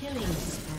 Killing spree.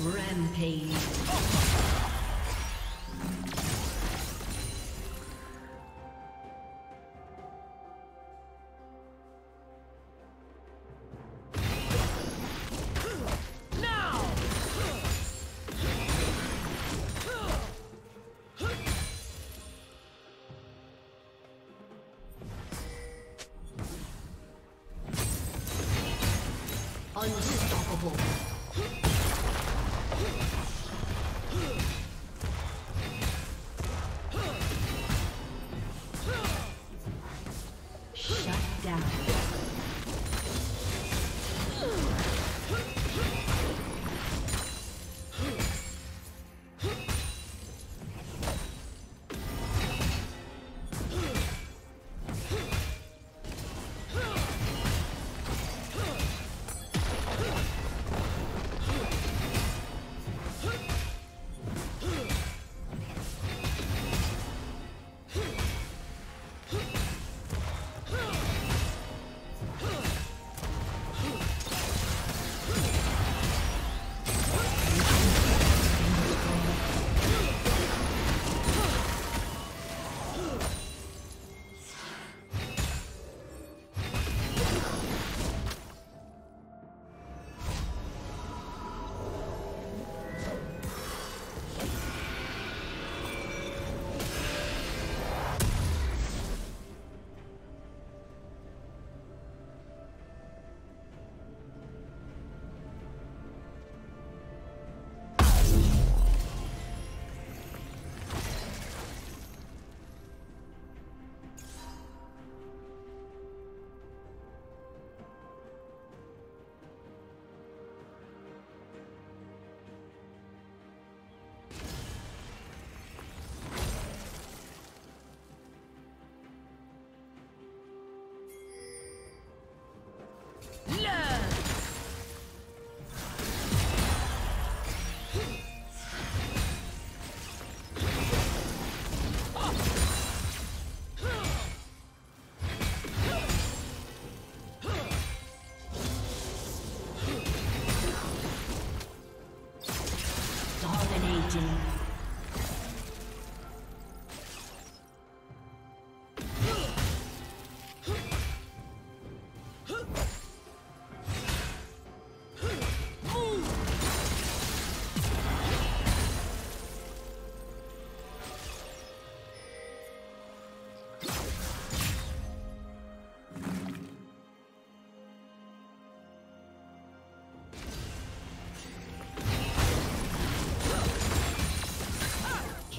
Rampage. Unstoppable.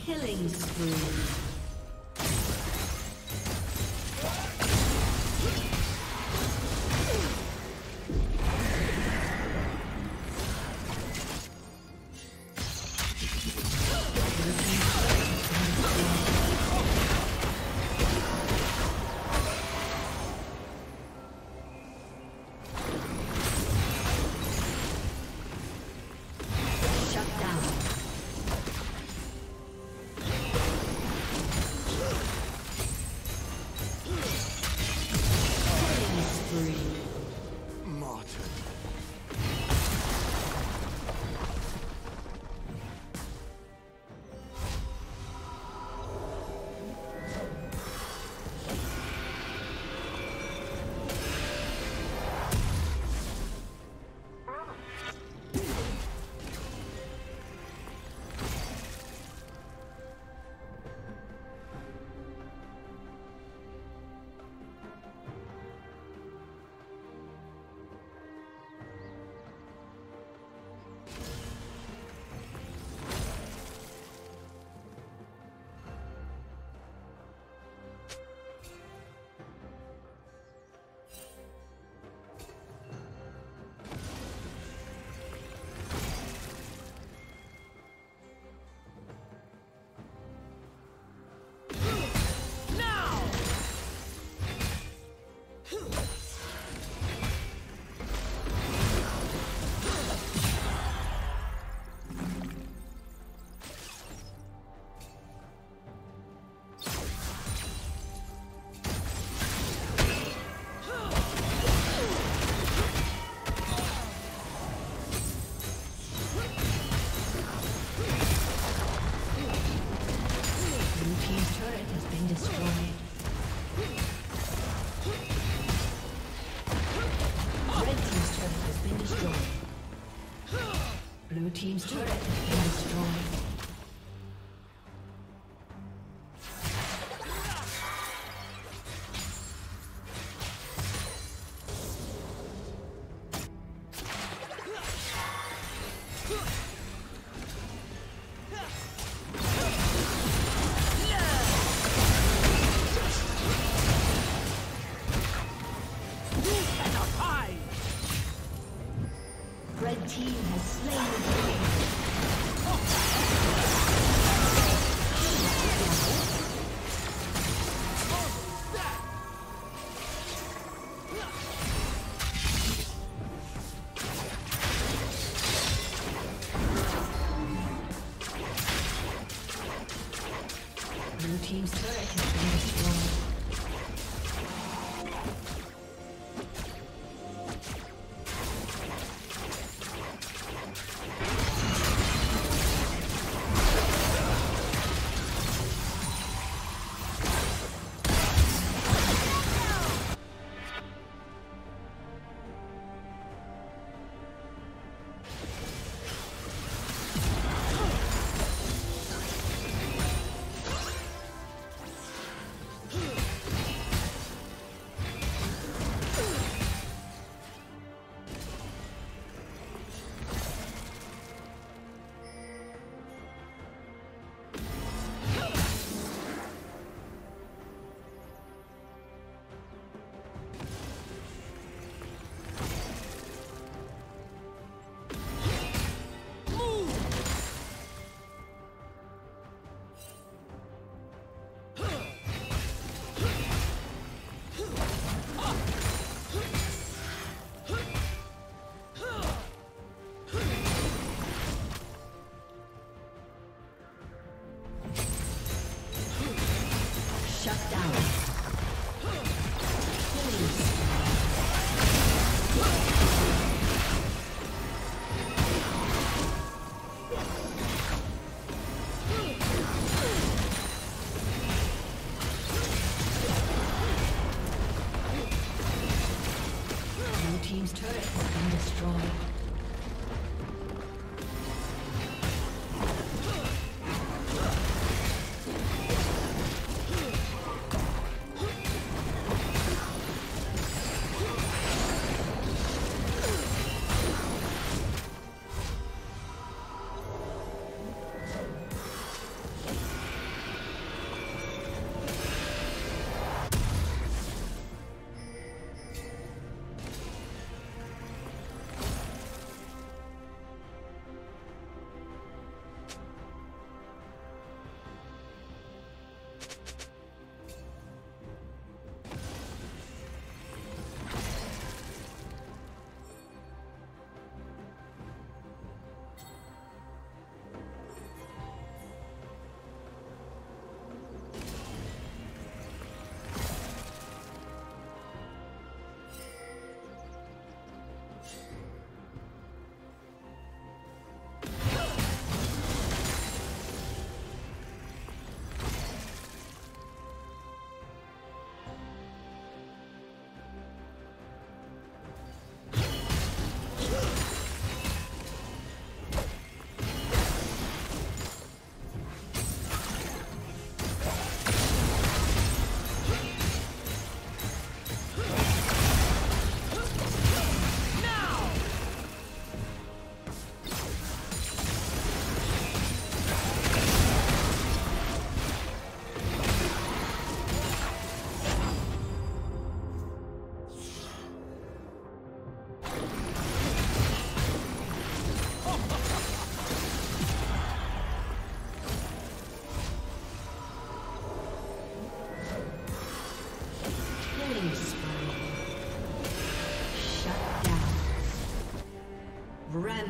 Killing spree. team's turret has been destroyed.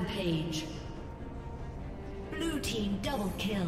Page. Blue team double kill.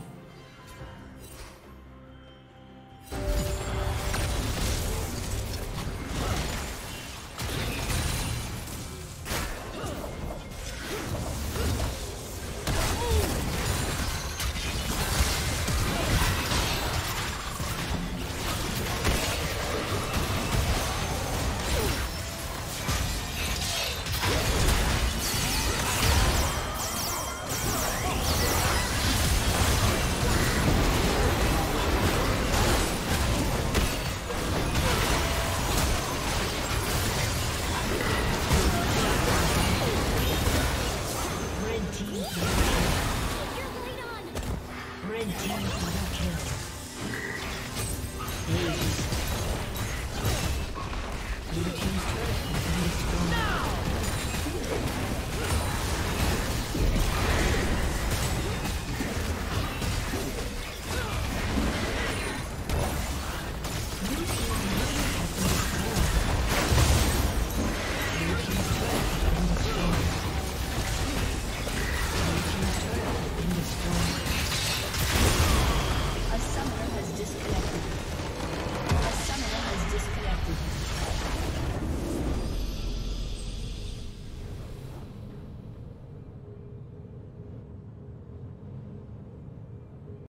A summoner has disconnected.